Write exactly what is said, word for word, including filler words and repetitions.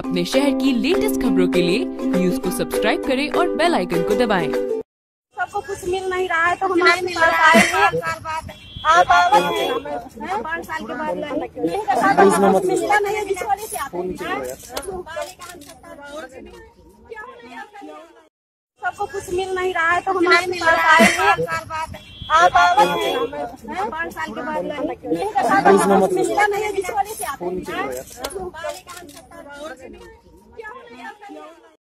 अपने शहर की लेटेस्ट खबरों के लिए न्यूज़ को सब्सक्राइब करें और बेल आइकन को दबाएं। सबको कुछ मिल नहीं रहा है तो हमारे मिल रहा है। आप पाँच साल के बाद सबको कुछ मिल नहीं रहा है तो हमारे मिल रहा है। आप पाँच साल के बाद नहीं है।